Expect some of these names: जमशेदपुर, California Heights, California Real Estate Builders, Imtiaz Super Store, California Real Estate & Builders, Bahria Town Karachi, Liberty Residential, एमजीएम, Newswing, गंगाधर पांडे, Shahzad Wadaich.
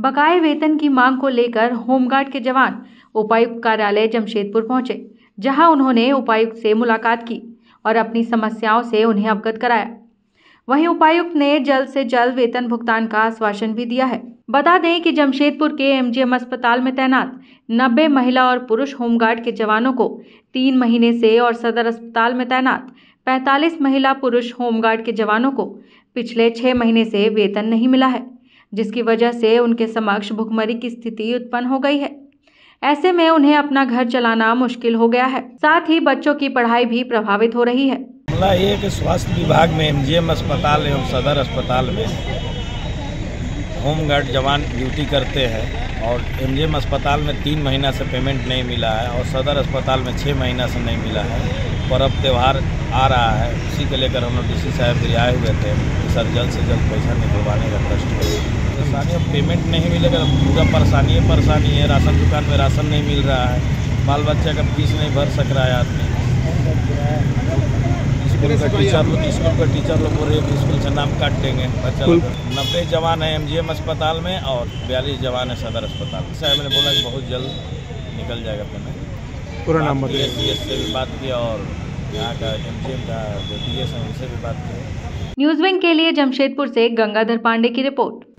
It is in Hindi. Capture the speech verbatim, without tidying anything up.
बकाये वेतन की मांग को लेकर होमगार्ड के जवान उपायुक्त कार्यालय जमशेदपुर पहुंचे, जहां उन्होंने उपायुक्त से मुलाकात की और अपनी समस्याओं से उन्हें अवगत कराया। वहीं उपायुक्त ने जल्द से जल्द वेतन भुगतान का आश्वासन भी दिया है। बता दें कि जमशेदपुर के एमजीएम अस्पताल में तैनात नब्बे महिला और पुरुष होमगार्ड के जवानों को तीन महीने से और सदर अस्पताल में तैनात पैंतालीस महिला पुरुष होमगार्ड के जवानों को पिछले छह महीने से वेतन नहीं मिला है, जिसकी वजह से उनके समक्ष भुखमरी की स्थिति उत्पन्न हो गई है। ऐसे में उन्हें अपना घर चलाना मुश्किल हो गया है, साथ ही बच्चों की पढ़ाई भी प्रभावित हो रही है। मामला ये है कि स्वास्थ्य विभाग में एमजीएम अस्पताल एवं सदर अस्पताल में होमगार्ड जवान ड्यूटी करते हैं और एमजीएम अस्पताल में तीन महीना से पेमेंट नहीं मिला है और सदर अस्पताल में छः महीना से नहीं मिला है। पर्व त्यौहार आ रहा है, उसी को लेकर हम लोग डी सी साहब भी आए हुए थे कि सर जल्द से जल्द पैसा निकलवाने का कष्ट करें। परेशानी पेमेंट नहीं मिलेगा तो पूरा परेशानी है परेशानी है राशन दुकान में राशन नहीं मिल रहा है, बाल बच्चा का फीस नहीं भर सक रहा है आदमी। स्कूल का टीचर लोग स्कूल का टीचर लोग बोल रहे हैं स्कूल से नाम काट देंगे बच्चा। नब्बे जवान है एमजीएम अस्पताल में और बयालीस जवान है सदर अस्पताल। साहब ने बोला कि बहुत जल्द निकल जाएगा पेमेंट। पूरा नाम बताइए। डीएस से भी बात किया और यहाँ का एमजीएम का जो डीएस है उनसे भी बात किया। न्यूज़विंग के लिए जमशेदपुर से गंगाधर पांडे की रिपोर्ट।